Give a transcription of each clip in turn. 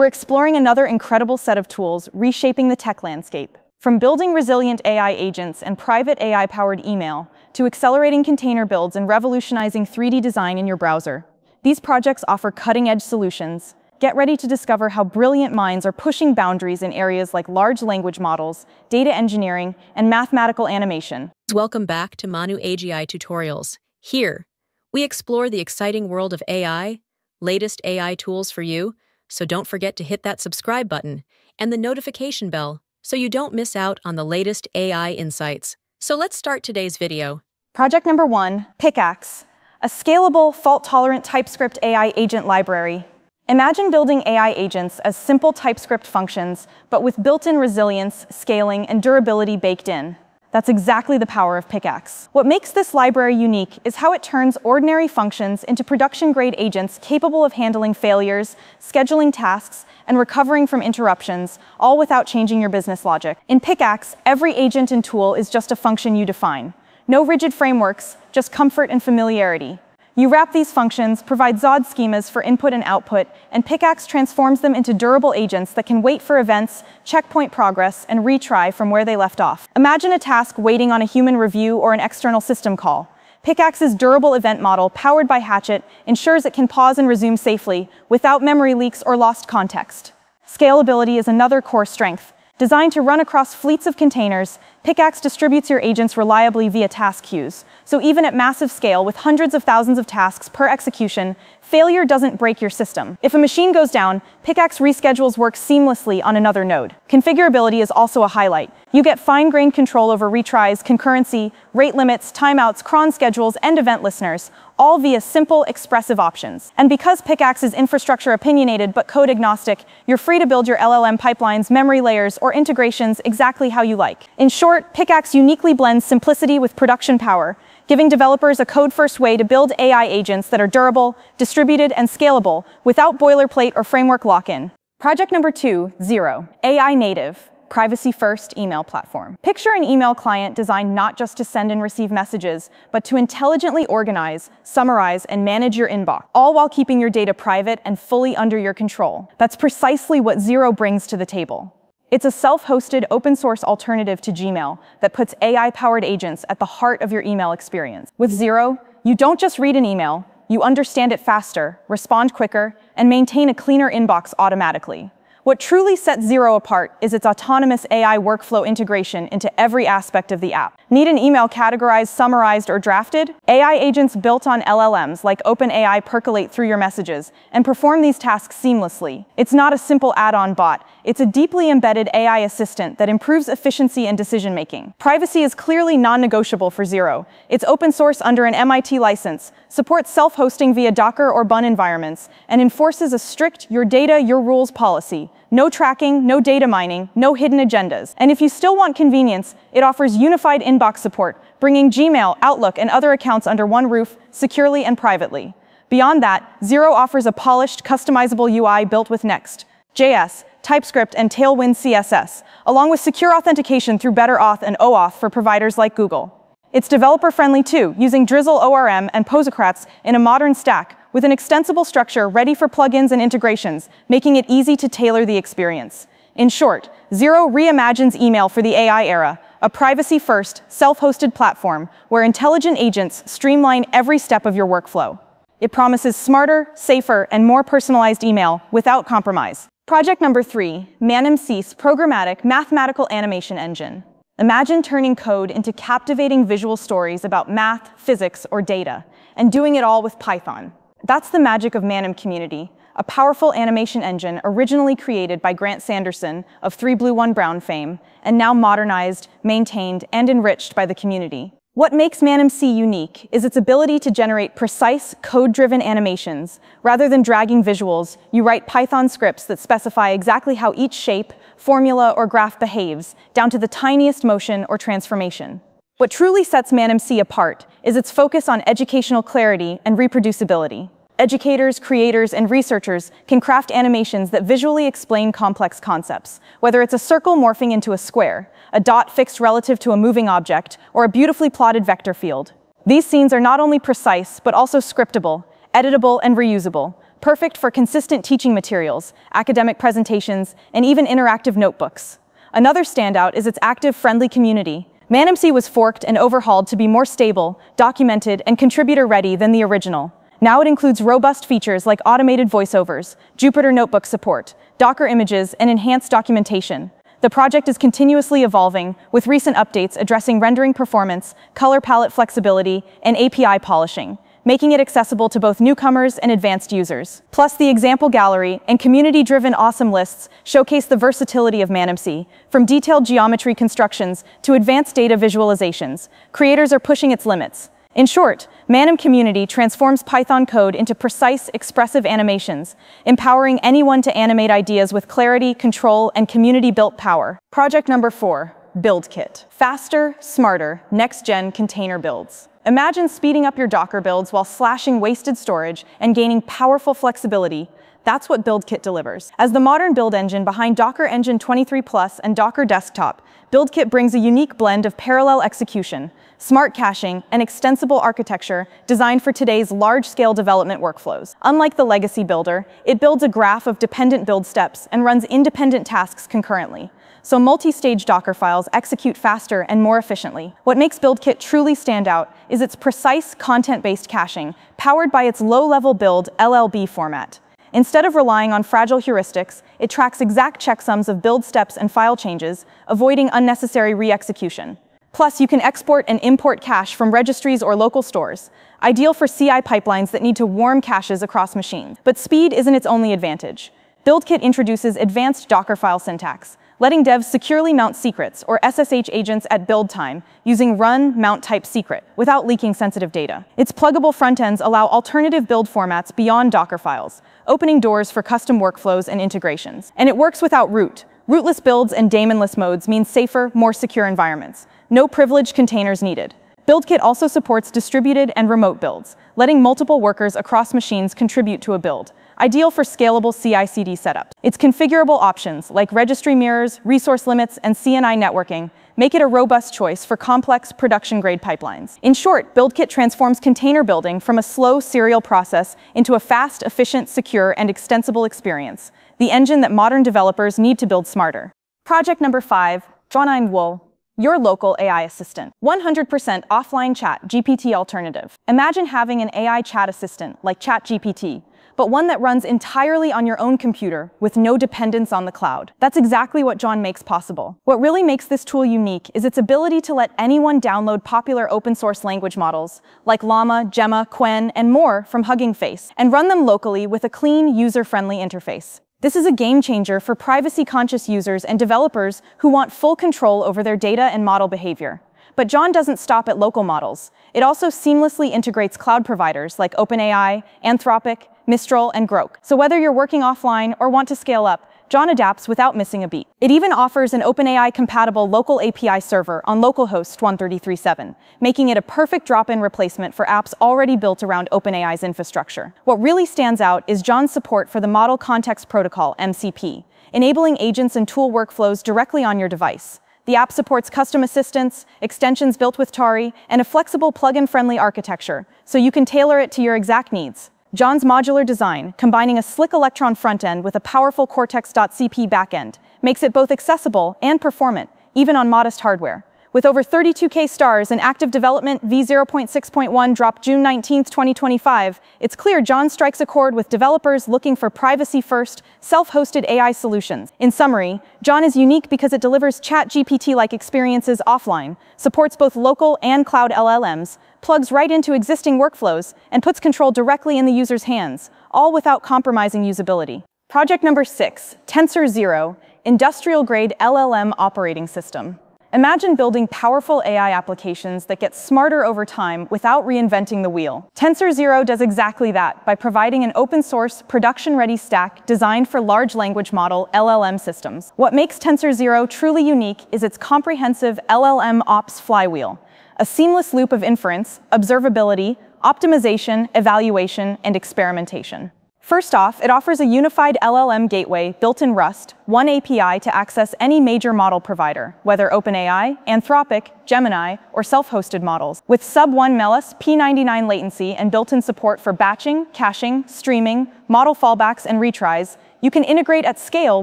We're exploring another incredible set of tools reshaping the tech landscape. From building resilient AI agents and private AI-powered email, to accelerating container builds and revolutionizing 3D design in your browser. These projects offer cutting-edge solutions. Get ready to discover how brilliant minds are pushing boundaries in areas like large language models, data engineering, and mathematical animation. Welcome back to Manu AGI Tutorials. Here, we explore the exciting world of AI, latest AI tools for you, so don't forget to hit that subscribe button and the notification bell, so you don't miss out on the latest AI insights. So let's start today's video. Project number 1, Pickaxe, a scalable, fault-tolerant TypeScript AI agent library. Imagine building AI agents as simple TypeScript functions, but with built-in resilience, scaling, and durability baked in. That's exactly the power of Pickaxe. What makes this library unique is how it turns ordinary functions into production-grade agents capable of handling failures, scheduling tasks, and recovering from interruptions, all without changing your business logic. In Pickaxe, every agent and tool is just a function you define. No rigid frameworks, just comfort and familiarity. You wrap these functions, provide Zod schemas for input and output, and Pickaxe transforms them into durable agents that can wait for events, checkpoint progress, and retry from where they left off. Imagine a task waiting on a human review or an external system call. Pickaxe's durable event model, powered by Hatchet, ensures it can pause and resume safely, without memory leaks or lost context. Scalability is another core strength. Designed to run across fleets of containers, Pickaxe distributes your agents reliably via task queues. So even at massive scale, with hundreds of thousands of tasks per execution, failure doesn't break your system. If a machine goes down, Pickaxe reschedules work seamlessly on another node. Configurability is also a highlight. You get fine-grained control over retries, concurrency, rate limits, timeouts, cron schedules, and event listeners, all via simple, expressive options. And because Pickaxe is infrastructure opinionated but code agnostic, you're free to build your LLM pipelines, memory layers, or integrations exactly how you like. In short, Pickaxe uniquely blends simplicity with production power, giving developers a code-first way to build AI agents that are durable, distributed, and scalable without boilerplate or framework lock-in. Project number 2, Zero, AI native, privacy-first email platform. Picture an email client designed not just to send and receive messages, but to intelligently organize, summarize, and manage your inbox, all while keeping your data private and fully under your control. That's precisely what Zero brings to the table. It's a self-hosted, open-source alternative to Gmail that puts AI-powered agents at the heart of your email experience. With Zero, you don't just read an email, you understand it faster, respond quicker, and maintain a cleaner inbox automatically. What truly sets Zero apart is its autonomous AI workflow integration into every aspect of the app. Need an email categorized, summarized, or drafted? AI agents built on LLMs like OpenAI percolate through your messages and perform these tasks seamlessly. It's not a simple add-on bot. It's a deeply embedded AI assistant that improves efficiency and decision-making. Privacy is clearly non-negotiable for Zero. It's open source under an MIT license, supports self-hosting via Docker or Bun environments, and enforces a strict your data, your rules policy. No tracking, no data mining, no hidden agendas. And if you still want convenience, it offers unified inbox support, bringing Gmail, Outlook, and other accounts under one roof securely and privately. Beyond that, Zero offers a polished, customizable UI built with Next.js, TypeScript, and Tailwind CSS, along with secure authentication through Better Auth and OAuth for providers like Google. It's developer-friendly too, using Drizzle ORM and Postgres in a modern stack, with an extensible structure ready for plugins and integrations, making it easy to tailor the experience. In short, Zero reimagines email for the AI era, a privacy-first, self-hosted platform where intelligent agents streamline every step of your workflow. It promises smarter, safer, and more personalized email without compromise. Project number 3, Manim programmatic mathematical animation engine. Imagine turning code into captivating visual stories about math, physics, or data, and doing it all with Python. That's the magic of Manim Community, a powerful animation engine originally created by Grant Sanderson of 3Blue1Brown fame, and now modernized, maintained, and enriched by the community. What makes Manim unique is its ability to generate precise, code-driven animations. Rather than dragging visuals, you write Python scripts that specify exactly how each shape, formula, or graph behaves, down to the tiniest motion or transformation. What truly sets Manim apart is its focus on educational clarity and reproducibility. Educators, creators, and researchers can craft animations that visually explain complex concepts, whether it's a circle morphing into a square, a dot fixed relative to a moving object, or a beautifully plotted vector field. These scenes are not only precise, but also scriptable, editable, and reusable, perfect for consistent teaching materials, academic presentations, and even interactive notebooks. Another standout is its active, friendly community. ManimC was forked and overhauled to be more stable, documented, and contributor-ready than the original. Now it includes robust features like automated voiceovers, Jupyter Notebook support, Docker images, and enhanced documentation. The project is continuously evolving, with recent updates addressing rendering performance, color palette flexibility, and API polishing, making it accessible to both newcomers and advanced users. Plus, the example gallery and community-driven awesome lists showcase the versatility of ManimC, from detailed geometry constructions to advanced data visualizations. Creators are pushing its limits. In short, Manim Community transforms Python code into precise, expressive animations, empowering anyone to animate ideas with clarity, control, and community-built power. Project number 4, BuildKit. Faster, smarter, next-gen container builds. Imagine speeding up your Docker builds while slashing wasted storage and gaining powerful flexibility. That's what BuildKit delivers. As the modern build engine behind Docker Engine 23+ and Docker Desktop, BuildKit brings a unique blend of parallel execution, smart caching, and extensible architecture designed for today's large-scale development workflows. Unlike the legacy builder, it builds a graph of dependent build steps and runs independent tasks concurrently, so multi-stage Docker files execute faster and more efficiently. What makes BuildKit truly stand out is its precise content-based caching, powered by its low-level build LLB format. Instead of relying on fragile heuristics, it tracks exact checksums of build steps and file changes, avoiding unnecessary re-execution. Plus, you can export and import cache from registries or local stores, ideal for CI pipelines that need to warm caches across machines. But speed isn't its only advantage. BuildKit introduces advanced Dockerfile syntax, letting devs securely mount secrets or SSH agents at build time using run mount type secret without leaking sensitive data. Its pluggable frontends allow alternative build formats beyond Docker files, opening doors for custom workflows and integrations. And it works without root. Rootless builds and daemonless modes mean safer, more secure environments. No privileged containers needed. BuildKit also supports distributed and remote builds, letting multiple workers across machines contribute to a build, ideal for scalable CI/CD setups. Its configurable options, like registry mirrors, resource limits, and CNI networking, make it a robust choice for complex production-grade pipelines. In short, BuildKit transforms container building from a slow serial process into a fast, efficient, secure, and extensible experience, the engine that modern developers need to build smarter. Project number 5, Zod, your local AI assistant. 100% offline chat GPT alternative. Imagine having an AI chat assistant like ChatGPT, but one that runs entirely on your own computer with no dependence on the cloud. That's exactly what Zod makes possible. What really makes this tool unique is its ability to let anyone download popular open source language models like Llama, Gemma, Qwen, and more from Hugging Face and run them locally with a clean, user-friendly interface. This is a game changer for privacy-conscious users and developers who want full control over their data and model behavior. But Zod doesn't stop at local models. It also seamlessly integrates cloud providers like OpenAI, Anthropic, Mistral, and Grok. So whether you're working offline or want to scale up, Zod adapts without missing a beat. It even offers an OpenAI-compatible local API server on localhost 1337, making it a perfect drop-in replacement for apps already built around OpenAI's infrastructure. What really stands out is Zod's support for the Model Context Protocol (MCP), enabling agents and tool workflows directly on your device. The app supports custom assistants, extensions built with Tari, and a flexible plugin-friendly architecture, so you can tailor it to your exact needs. Zod's modular design, combining a slick Electron front-end with a powerful Cortex.cp back-end, makes it both accessible and performant, even on modest hardware. With over 32K stars in active development, V0.6.1 dropped June 19, 2025, it's clear Zod strikes a chord with developers looking for privacy-first, self-hosted AI solutions. In summary, Zod is unique because it delivers ChatGPT-like experiences offline, supports both local and cloud LLMs, plugs right into existing workflows, and puts control directly in the user's hands, all without compromising usability. Project number 6, TensorZero, industrial-grade LLM operating system. Imagine building powerful AI applications that get smarter over time without reinventing the wheel. TensorZero does exactly that by providing an open-source, production-ready stack designed for large language model LLM systems. What makes TensorZero truly unique is its comprehensive LLM ops flywheel, a seamless loop of inference, observability, optimization, evaluation, and experimentation. First off, it offers a unified LLM gateway built in Rust, one API to access any major model provider, whether OpenAI, Anthropic, Gemini, or self-hosted models, with sub-1 Melis P99 latency and built-in support for batching, caching, streaming, model fallbacks, and retries. You can integrate at scale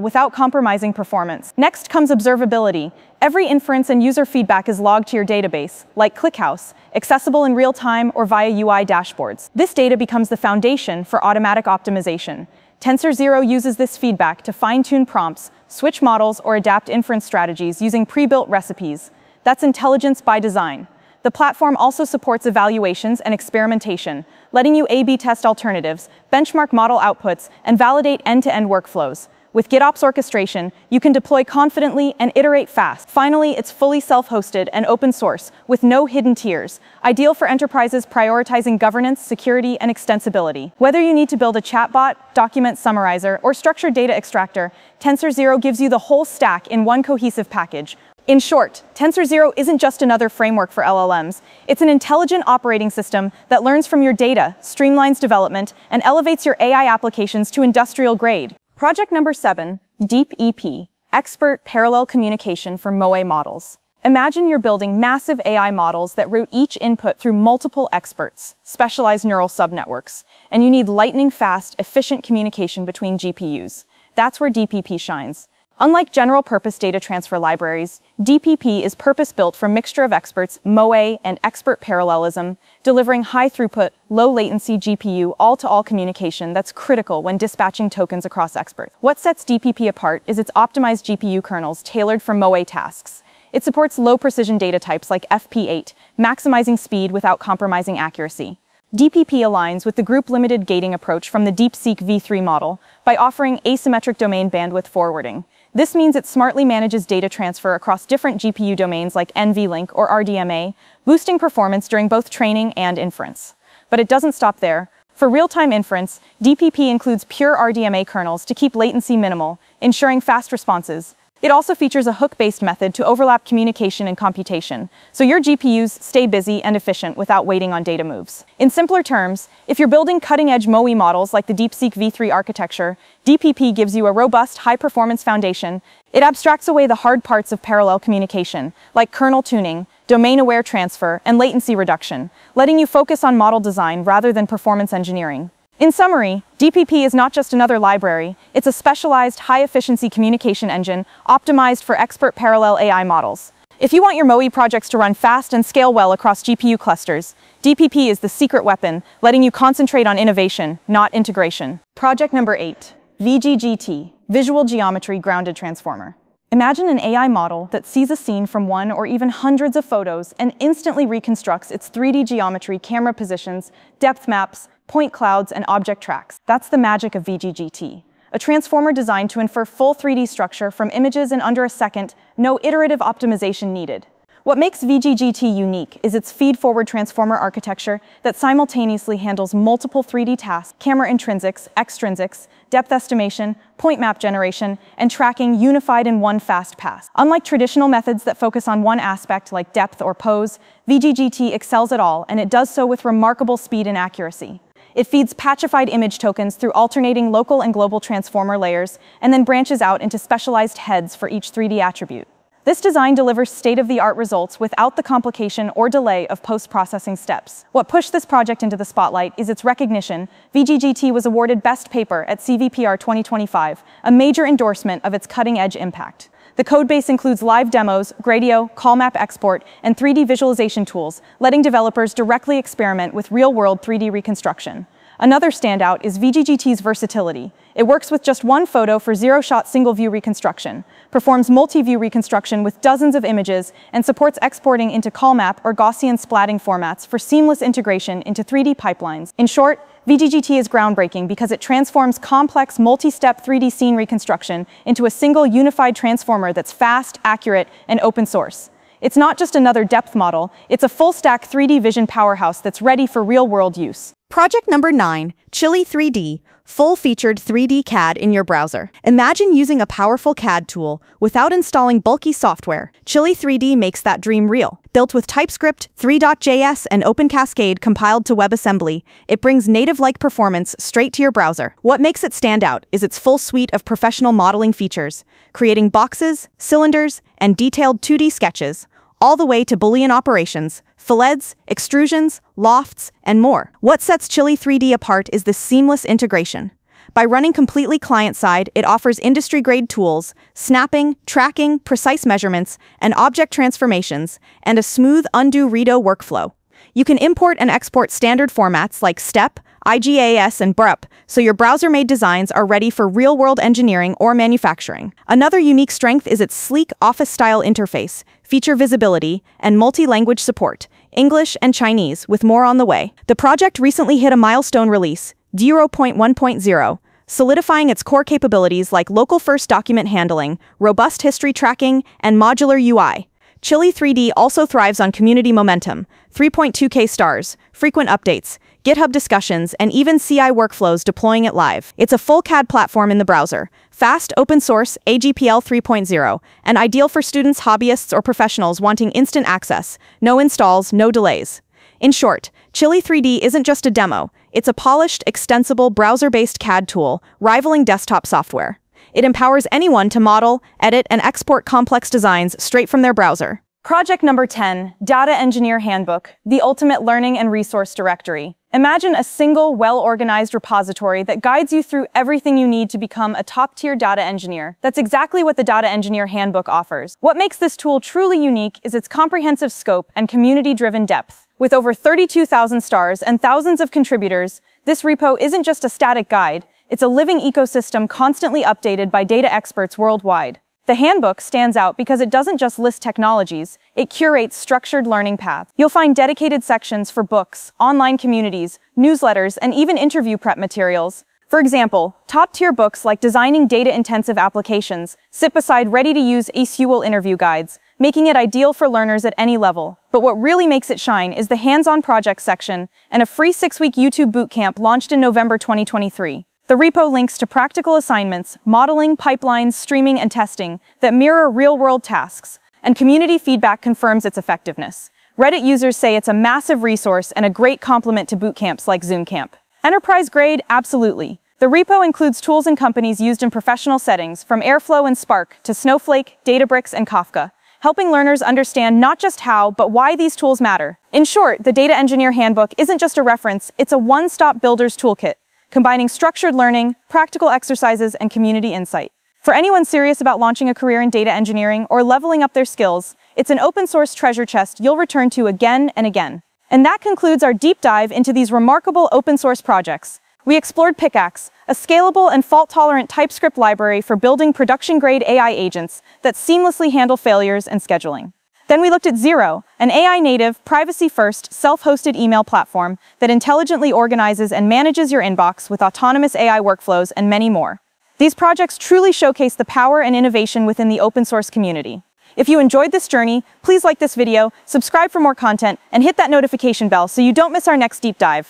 without compromising performance. Next comes observability. Every inference and user feedback is logged to your database, like ClickHouse, accessible in real time or via UI dashboards. This data becomes the foundation for automatic optimization. TensorZero uses this feedback to fine-tune prompts, switch models, or adapt inference strategies using pre-built recipes. That's intelligence by design. The platform also supports evaluations and experimentation, letting you A/B test alternatives, benchmark model outputs, and validate end-to-end workflows. With GitOps orchestration, you can deploy confidently and iterate fast. Finally, it's fully self-hosted and open source, with no hidden tiers, ideal for enterprises prioritizing governance, security, and extensibility. Whether you need to build a chatbot, document summarizer, or structured data extractor, TensorZero gives you the whole stack in one cohesive package. In short, TensorZero isn't just another framework for LLMs. It's an intelligent operating system that learns from your data, streamlines development, and elevates your AI applications to industrial grade. Project number 7, DeepEP, Expert Parallel Communication for MOE Models. Imagine you're building massive AI models that route each input through multiple experts, specialized neural subnetworks, and you need lightning-fast, efficient communication between GPUs. That's where DeepEP shines. Unlike general-purpose data transfer libraries, DeepEP is purpose-built for a mixture of experts, MOE, and expert parallelism, delivering high-throughput, low-latency GPU all-to-all communication that's critical when dispatching tokens across experts. What sets DeepEP apart is its optimized GPU kernels tailored for MOE tasks. It supports low-precision data types like FP8, maximizing speed without compromising accuracy. DeepEP aligns with the group-limited gating approach from the DeepSeek V3 model by offering asymmetric domain bandwidth forwarding. This means it smartly manages data transfer across different GPU domains like NVLink or RDMA, boosting performance during both training and inference. But it doesn't stop there. For real-time inference, DeepEP includes pure RDMA kernels to keep latency minimal, ensuring fast responses. It also features a hook-based method to overlap communication and computation, so your GPUs stay busy and efficient without waiting on data moves. In simpler terms, if you're building cutting-edge MOE models like the DeepSeek V3 architecture, DeepEP gives you a robust, high-performance foundation. It abstracts away the hard parts of parallel communication, like kernel tuning, domain-aware transfer, and latency reduction, letting you focus on model design rather than performance engineering. In summary, DeepEP is not just another library, it's a specialized, high-efficiency communication engine optimized for expert parallel AI models. If you want your MOE projects to run fast and scale well across GPU clusters, DeepEP is the secret weapon, letting you concentrate on innovation, not integration. Project number 8, VGGT, Visual Geometry Grounded Transformer. Imagine an AI model that sees a scene from one or even hundreds of photos and instantly reconstructs its 3D geometry, camera positions, depth maps, point clouds, and object tracks. That's the magic of VGGT, a transformer designed to infer full 3D structure from images in under a second, no iterative optimization needed. What makes VGGT unique is its feed-forward transformer architecture that simultaneously handles multiple 3D tasks, camera intrinsics, extrinsics, depth estimation, point map generation, and tracking unified in one fast pass. Unlike traditional methods that focus on one aspect like depth or pose, VGGT excels at all, and it does so with remarkable speed and accuracy. It feeds patchified image tokens through alternating local and global transformer layers, and then branches out into specialized heads for each 3D attribute. This design delivers state-of-the-art results without the complication or delay of post-processing steps. What pushed this project into the spotlight is its recognition. VGGT was awarded Best Paper at CVPR 2025, a major endorsement of its cutting-edge impact. The codebase includes live demos, Gradio, Colmap export, and 3D visualization tools, letting developers directly experiment with real-world 3D reconstruction. Another standout is VGGT's versatility. It works with just one photo for zero-shot single-view reconstruction, performs multi-view reconstruction with dozens of images, and supports exporting into Colmap or Gaussian splatting formats for seamless integration into 3D pipelines. In short, VGGT is groundbreaking because it transforms complex, multi-step 3D scene reconstruction into a single, unified transformer that's fast, accurate, and open source. It's not just another depth model, it's a full-stack 3D vision powerhouse that's ready for real-world use. Project number 9, Chili3D, full-featured 3D CAD in your browser. Imagine using a powerful CAD tool without installing bulky software. Chili3D makes that dream real. Built with TypeScript, 3.js, and OpenCascade compiled to WebAssembly, it brings native-like performance straight to your browser. What makes it stand out is its full suite of professional modeling features, creating boxes, cylinders, and detailed 2D sketches, all the way to Boolean operations, fillets, extrusions, lofts, and more. What sets Chili3D apart is this seamless integration. By running completely client-side, it offers industry-grade tools, snapping, tracking, precise measurements, and object transformations, and a smooth undo-redo workflow. You can import and export standard formats like STEP, IGAS, and BRUP, so your browser-made designs are ready for real-world engineering or manufacturing. Another unique strength is its sleek office-style interface, feature visibility, and multi-language support, English and Chinese, with more on the way. The project recently hit a milestone release, 0.1.0, solidifying its core capabilities like local-first document handling, robust history tracking, and modular UI. Chili3D also thrives on community momentum, 3.2K stars, frequent updates, GitHub discussions, and even CI workflows deploying it live. It's a full CAD platform in the browser, fast, open-source, AGPL 3.0, and ideal for students, hobbyists, or professionals wanting instant access, no installs, no delays. In short, Chili3D isn't just a demo, it's a polished, extensible, browser-based CAD tool, rivaling desktop software. It empowers anyone to model, edit, and export complex designs straight from their browser. Project number 10, Data Engineer Handbook, the ultimate learning and resource directory. Imagine a single, well-organized repository that guides you through everything you need to become a top-tier data engineer. That's exactly what the Data Engineer Handbook offers. What makes this tool truly unique is its comprehensive scope and community-driven depth. With over 32,000 stars and thousands of contributors, this repo isn't just a static guide, it's a living ecosystem constantly updated by data experts worldwide. The handbook stands out because it doesn't just list technologies, it curates structured learning paths. You'll find dedicated sections for books, online communities, newsletters, and even interview prep materials. For example, top-tier books like Designing Data-Intensive Applications sit beside ready-to-use ASUL interview guides, making it ideal for learners at any level. But what really makes it shine is the hands-on project section and a free 6-week YouTube bootcamp launched in November 2023. The repo links to practical assignments, modeling, pipelines, streaming, and testing that mirror real-world tasks, and community feedback confirms its effectiveness. Reddit users say it's a massive resource and a great complement to bootcamps like Zoom Camp. Enterprise-grade? Absolutely. The repo includes tools and companies used in professional settings, from Airflow and Spark to Snowflake, Databricks, and Kafka, helping learners understand not just how, but why these tools matter. In short, the Data Engineer Handbook isn't just a reference, it's a one-stop builder's toolkit, combining structured learning, practical exercises, and community insight. For anyone serious about launching a career in data engineering or leveling up their skills, it's an open-source treasure chest you'll return to again and again. And that concludes our deep dive into these remarkable open-source projects. We explored Pickaxe, a scalable and fault-tolerant TypeScript library for building production-grade AI agents that seamlessly handle failures and scheduling. Then we looked at Zero, an AI-native, privacy-first, self-hosted email platform that intelligently organizes and manages your inbox with autonomous AI workflows, and many more. These projects truly showcase the power and innovation within the open-source community. If you enjoyed this journey, please like this video, subscribe for more content, and hit that notification bell so you don't miss our next deep dive.